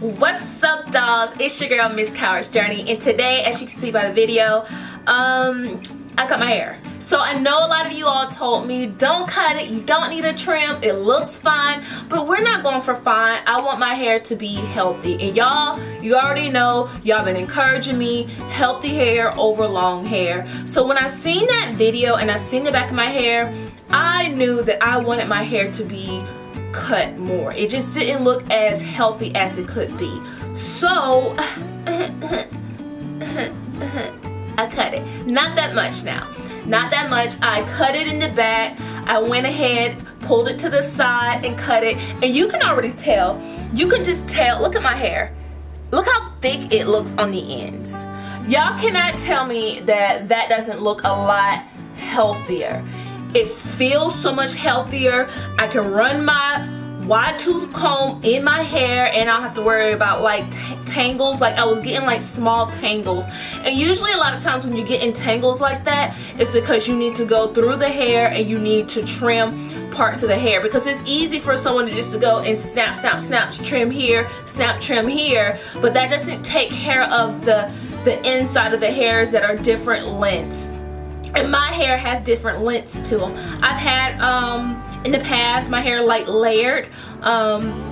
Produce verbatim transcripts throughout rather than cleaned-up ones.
What's up, dolls? It's your girl, Miss Cowart's Journey, and today, as you can see by the video, um, I cut my hair. So I know a lot of you all told me, don't cut it, you don't need a trim, it looks fine, but we're not going for fine. I want my hair to be healthy. And y'all, you already know, y'all been encouraging me, healthy hair over long hair. So when I seen that video and I seen the back of my hair, I knew that I wanted my hair to be cut more. It just didn't look as healthy as it could be. So, I cut it. Not that much now. Not that much. I cut it in the back. I went ahead, pulled it to the side and cut it. And you can already tell. You can just tell. Look at my hair. Look how thick it looks on the ends. Y'all cannot tell me that that doesn't look a lot healthier. It feels so much healthier. I can run my wide tooth comb in my hair and I don't have to worry about like tangles. Like I was getting like small tangles, and usually a lot of times when you get in tangles like that, it's because you need to go through the hair and you need to trim parts of the hair, because it's easy for someone to just to go and snap snap snap trim here, snap trim here, but that doesn't take care of the the inside of the hairs that are different lengths. And my hair has different lengths to them. I've had um in the past my hair like layered, um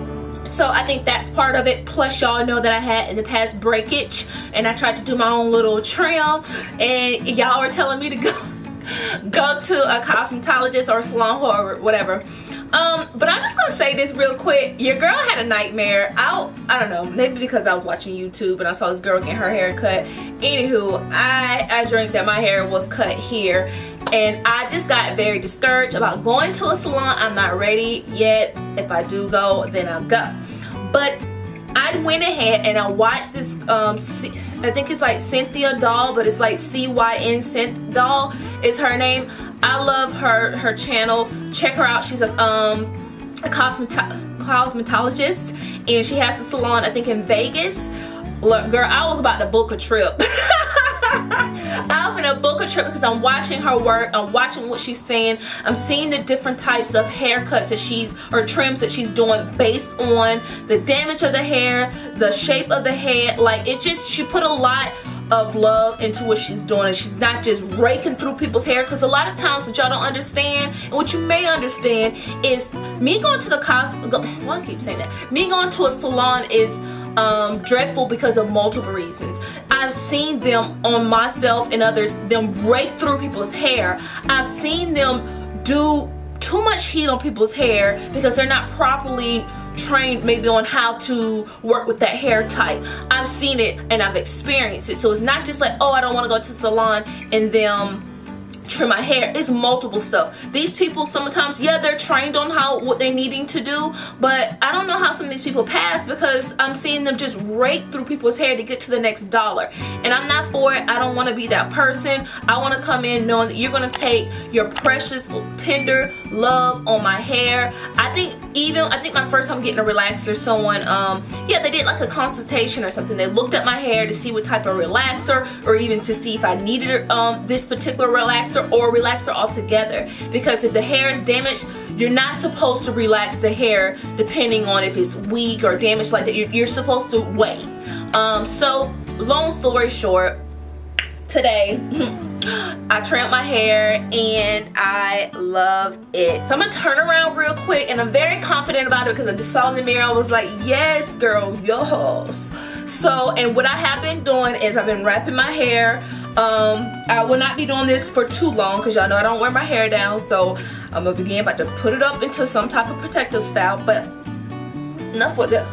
so I think that's part of it. Plus y'all know that I had in the past breakage and I tried to do my own little trim, and y'all were telling me to go go to a cosmetologist or a salon or whatever. Um but I'm just gonna say this real quick. Your girl had a nightmare. I I don't know, maybe because I was watching YouTube and I saw this girl get her hair cut. Anywho, I I dreamt that my hair was cut here, and I just got very discouraged about going to a salon. I'm not ready yet. If I do go, then I'll go. But I went ahead and I watched this, um, C I think it's like Cynthia Doll, but it's like C Y N, Cynth Doll is her name. I love her, her channel. Check her out. She's a, um, a cosmeto cosmetologist, and she has a salon, I think, in Vegas. Look, girl, I was about to book a trip. I'm gonna book a trip because I'm watching her work. I'm watching what she's saying. I'm seeing the different types of haircuts that she's, or trims that she's doing based on the damage of the hair, the shape of the head. Like, it just, she put a lot of love into what she's doing. She's not just raking through people's hair, because a lot of times what y'all don't understand, and what you may understand, is me going to the cosmet, well, I keep saying that, me going to a salon is Um, dreadful because of multiple reasons. I've seen them on myself and others, them break through people's hair. I've seen them do too much heat on people's hair because they're not properly trained maybe on how to work with that hair type. I've seen it and I've experienced it. So it's not just like, oh, I don't want to go to the salon and them trim my hair. It's multiple stuff. These people sometimes, yeah, they're trained on how what they're needing to do, but I don't know how some of these people pass, because I'm seeing them just rake through people's hair to get to the next dollar, and I'm not for it. I don't want to be that person. I want to come in knowing that you're going to take your precious tender love on my hair. I think even I think my first time getting a relaxer, someone um yeah, they did like a consultation or something. They looked at my hair to see what type of relaxer, or even to see if I needed um this particular relaxer or relaxer altogether, because if the hair is damaged, you're not supposed to relax the hair depending on if it's weak or damaged like that. You're, you're supposed to wait. Um, so long story short, today I trimmed my hair and I love it. So I'm gonna turn around real quick, and I'm very confident about it because I just saw in the mirror. I was like, yes girl, yes. So, and what I have been doing is I've been wrapping my hair. Um, I will not be doing this for too long because y'all know I don't wear my hair down, so I'm gonna begin about to put it up into some type of protective style. But enough with the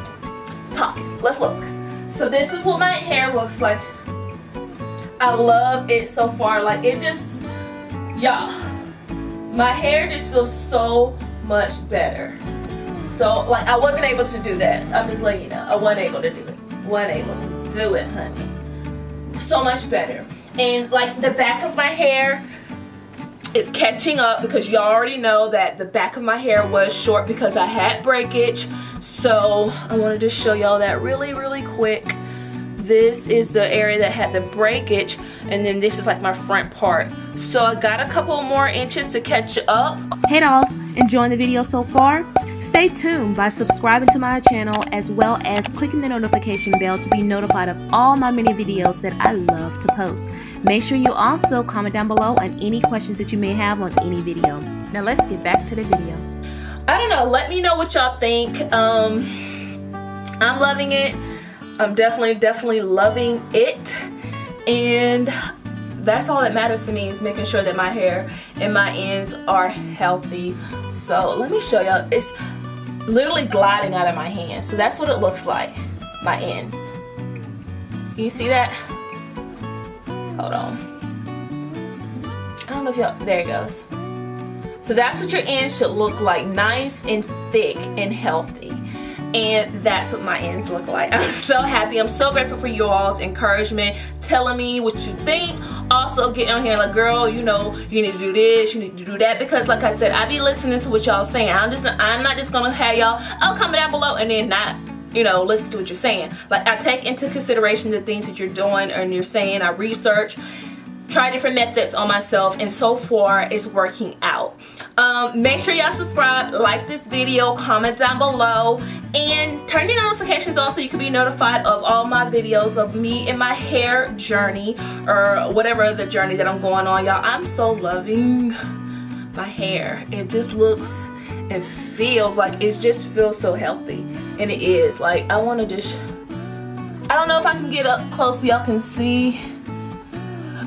talking. Let's look. So this is what my hair looks like. I love it so far. Like, it just, y'all, my hair just feels so much better. So, like, I wasn't able to do that. I'm just letting you know, I wasn't able to do it. Wasn't able to do it, honey. So much better. And like the back of my hair, It's catching up because y'all already know that the back of my hair was short because I had breakage. So I wanted to show y'all that really, really quick. This is the area that had the breakage, and then this is like my front part. So I got a couple more inches to catch up. Hey dolls, enjoying the video so far? Stay tuned by subscribing to my channel as well as clicking the notification bell to be notified of all my mini videos that I love to post. Make sure you also comment down below on any questions that you may have on any video. Now let's get back to the video. I don't know, let me know what y'all think. Um, I'm loving it. I'm definitely, definitely loving it, and that's all that matters to me is making sure that my hair and my ends are healthy. So let me show y'all. It's literally gliding out of my hands. So that's what it looks like, my ends. Can you see that? Hold on. I don't know if y'all, there it goes. So that's what your ends should look like, nice and thick and healthy. And that's what my ends look like. I'm so happy. I'm so grateful for you all's encouragement, telling me what you think. Also getting on here like, girl, you know, you need to do this, you need to do that. Because like I said, I be listening to what y'all saying. I'm just, I'm not just gonna have y'all, oh, comment down below and then not, you know, listen to what you're saying. Like, I take into consideration the things that you're doing and you're saying. I research, try different methods on myself, and so far it's working out. Um, make sure y'all subscribe, like this video, comment down below, and turn your notifications on so you can be notified of all my videos of me and my hair journey, or whatever the journey that I'm going on, y'all. I'm so loving my hair. It just looks and feels like, it just feels so healthy, and it is. Like, I want to just, I don't know if I can get up close so y'all can see.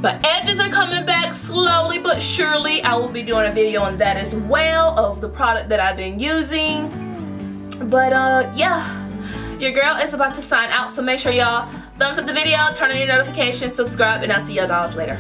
But edges are coming back slowly but surely. I will be doing a video on that as well, of the product that I've been using. But uh, yeah, your girl is about to sign out. So make sure y'all thumbs up the video, turn on your notifications, subscribe, and I'll see y'all dolls later.